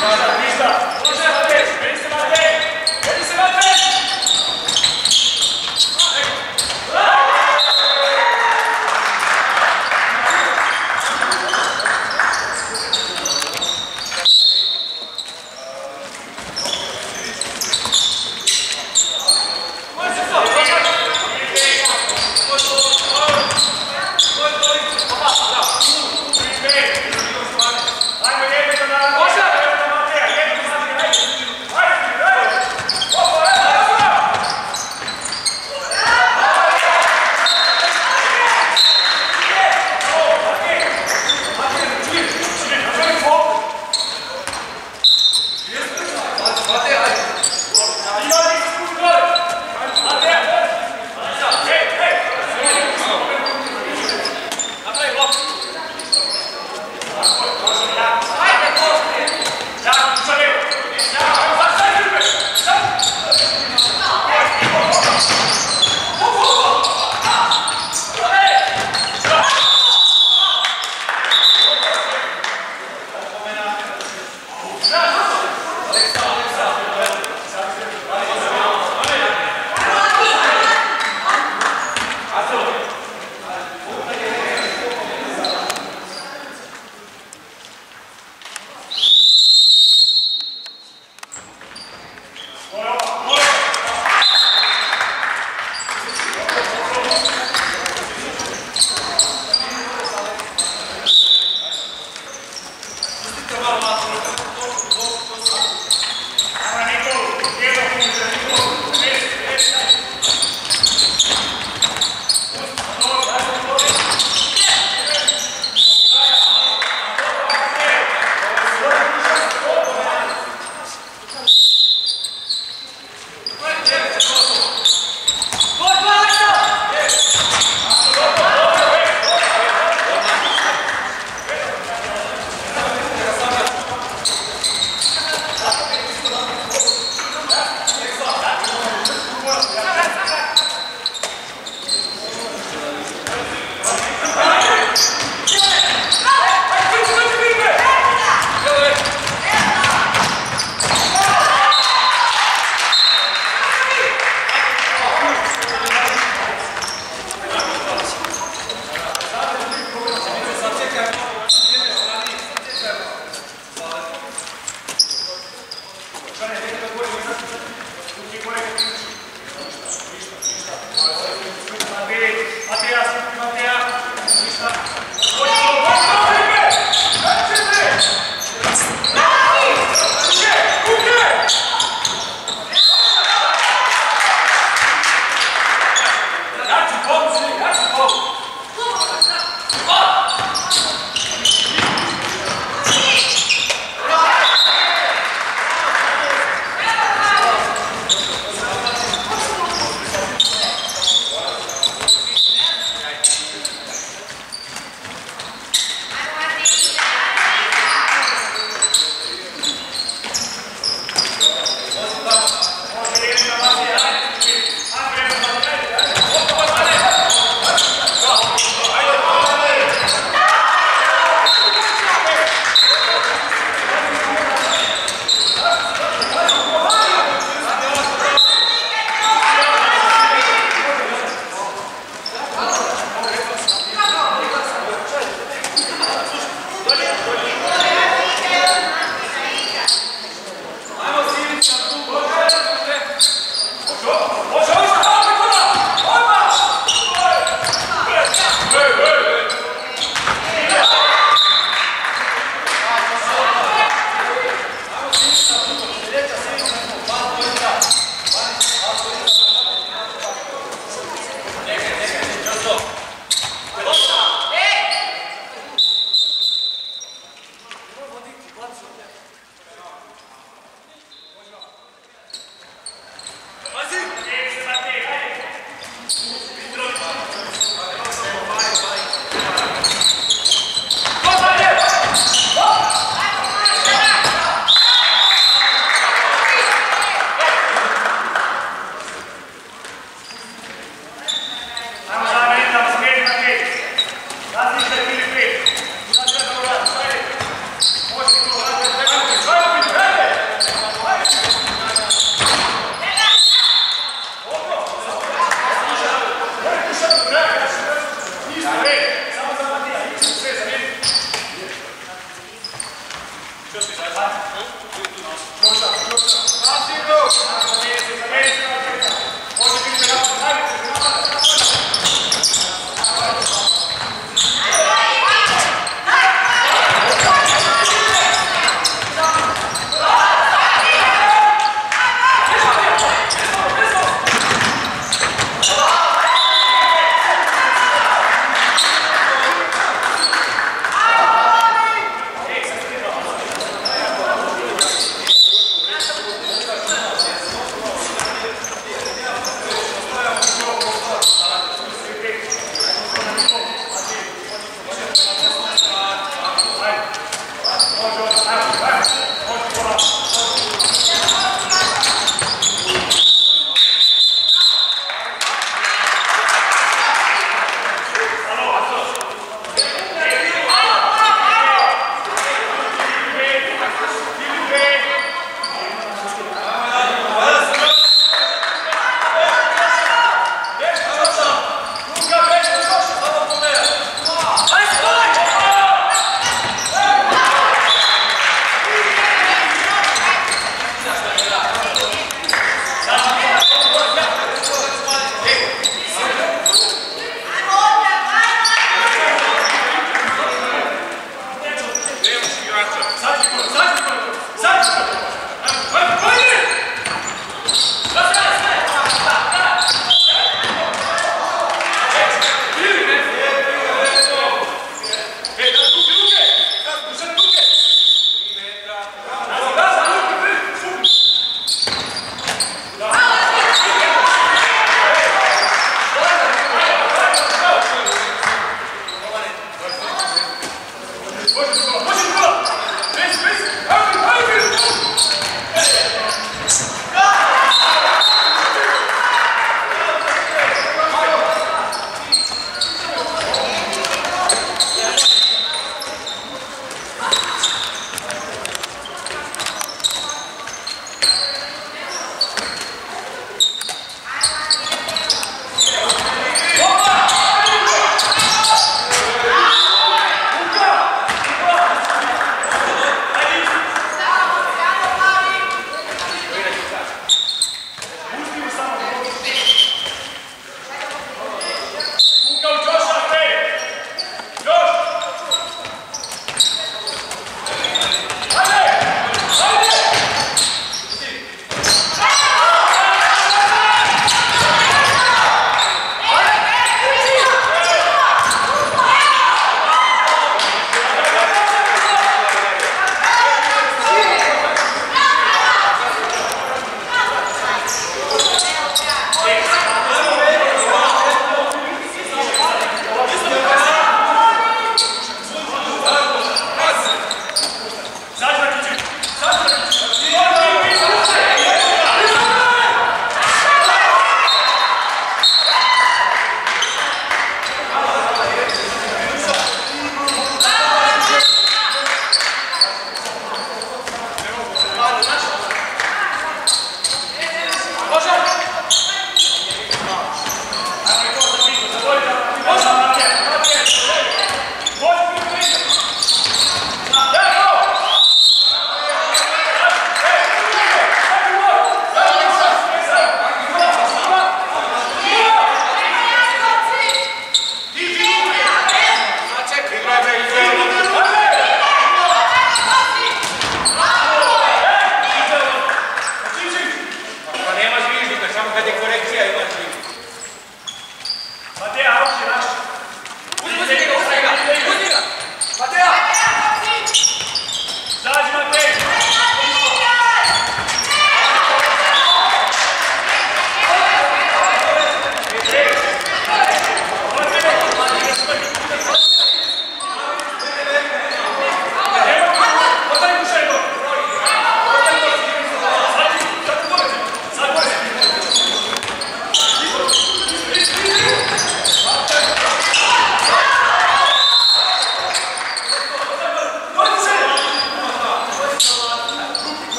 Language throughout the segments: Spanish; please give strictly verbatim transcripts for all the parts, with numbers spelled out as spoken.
Watch out!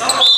¡Vamos!